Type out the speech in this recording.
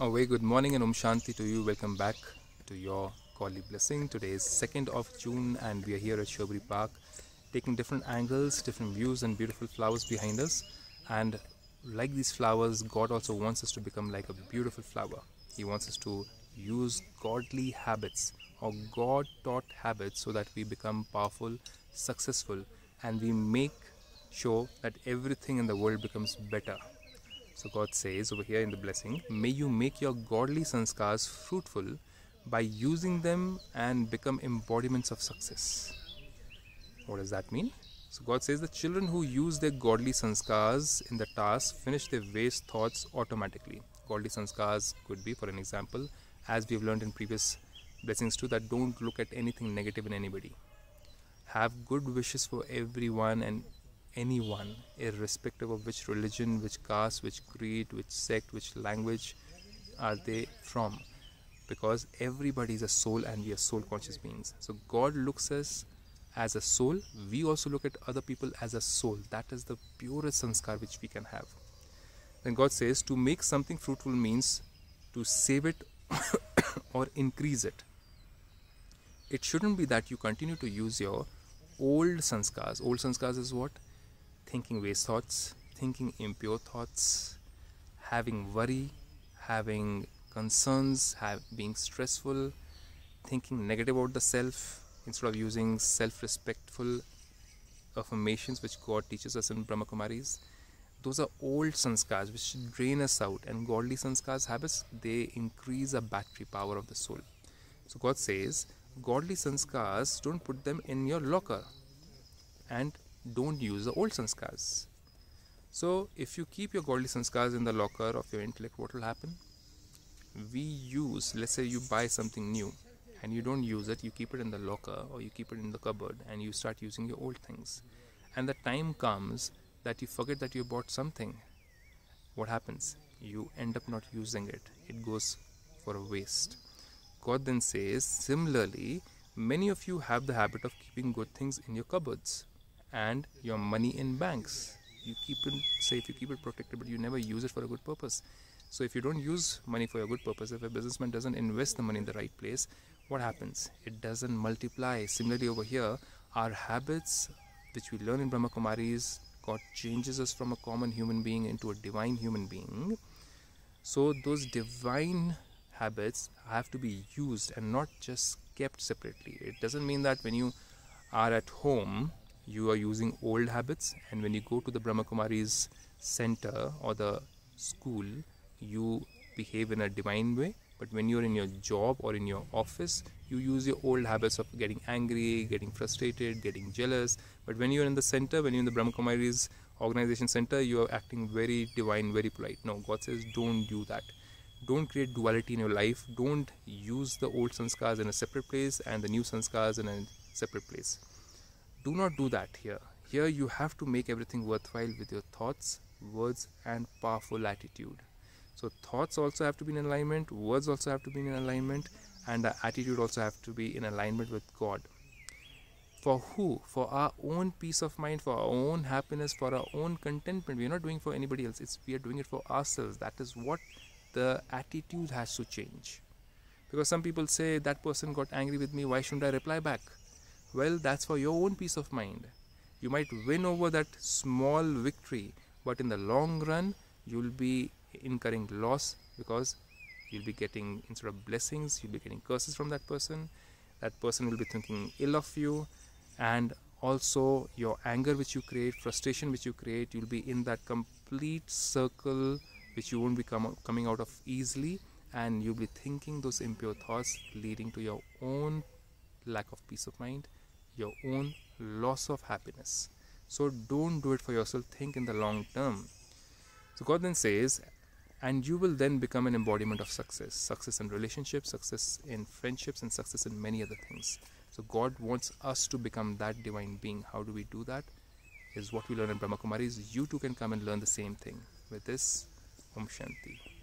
A very good morning and Om Shanti to you. Welcome back to your Godly Blessing. Today is 2nd of June and we are here at Sherbury Park, taking different angles, different views and beautiful flowers behind us. And like these flowers, God also wants us to become like a beautiful flower. He wants us to use godly habits or God-taught habits so that we become powerful, successful, and we make sure that everything in the world becomes better. So God says over here in the blessing, may you make your godly sanskars fruitful by using them and become embodiments of success. What does that mean? So God says the children who use their godly sanskars in the task finish their waste thoughts automatically. Godly sanskars could be, for an example, as we've learned in previous blessings too, that don't look at anything negative in anybody. Have good wishes for everyone and anyone, irrespective of which religion, which caste, which creed, which sect, which language are they from, because everybody is a soul and we are soul conscious beings. So God looks us as a soul. We also look at other people as a soul. That is the purest sanskar which we can have. Then God says to make something fruitful means to save it or increase it. It shouldn't be that you continue to use your old sanskars. Old sanskars is what? Thinking waste thoughts, thinking impure thoughts, having worry, having concerns, being stressful, thinking negative about the self, instead of using self-respectful affirmations which God teaches us in Brahma Kumaris. Those are old sanskars which drain us out, and godly sanskars habits, they increase the battery power of the soul. So God says, godly sanskars, don't put them in your locker and don't use the old sanskars. So if you keep your godly sanskars in the locker of your intellect, what will happen? We use, let's say you buy something new and you don't use it, you keep it in the locker or you keep it in the cupboard and you start using your old things. And the time comes that you forget that you bought something. What happens? You end up not using it. It goes for a waste. God then says, similarly, many of you have the habit of keeping good things in your cupboards and your money in banks. You keep it safe, you keep it protected, but you never use it for a good purpose. So if you don't use money for a good purpose, if a businessman doesn't invest the money in the right place, what happens? It doesn't multiply. Similarly over here, our habits, which we learn in Brahma Kumaris, God changes us from a common human being into a divine human being. So those divine habits have to be used and not just kept separately. It doesn't mean that when you are at home, you are using old habits, and when you go to the Brahma Kumaris center or the school, you behave in a divine way. But when you're in your job or in your office, you use your old habits of getting angry, getting frustrated, getting jealous. But when you're in the center, when you're in the Brahma Kumaris organization center, you are acting very divine, very polite. No, God says don't do that. Don't create duality in your life. Don't use the old sanskars in a separate place and the new sanskars in a separate place. Do not do that here. Here you have to make everything worthwhile with your thoughts, words and powerful attitude. So thoughts also have to be in alignment, words also have to be in alignment, and the attitude also have to be in alignment with God. For who? For our own peace of mind, for our own happiness, for our own contentment. We are not doing for anybody else. We are doing it for ourselves. That is what the attitude has to change. Because some people say, that person got angry with me, why shouldn't I reply back? Well, that's for your own peace of mind. You might win over that small victory, but in the long run, you'll be incurring loss, because you'll be getting, instead of blessings, you'll be getting curses from that person. That person will be thinking ill of you, and also your anger which you create, frustration which you create, you'll be in that complete circle which you won't be coming out of easily, and you'll be thinking those impure thoughts, leading to your own lack of peace of mind, your own loss of happiness. So don't do it for yourself. Think in the long term. So God then says, and you will then become an embodiment of success. Success in relationships, success in friendships, and success in many other things. So God wants us to become that divine being. How do we do that? Is what we learn in Brahma Kumaris. You too can come and learn the same thing. With this, Om Shanti.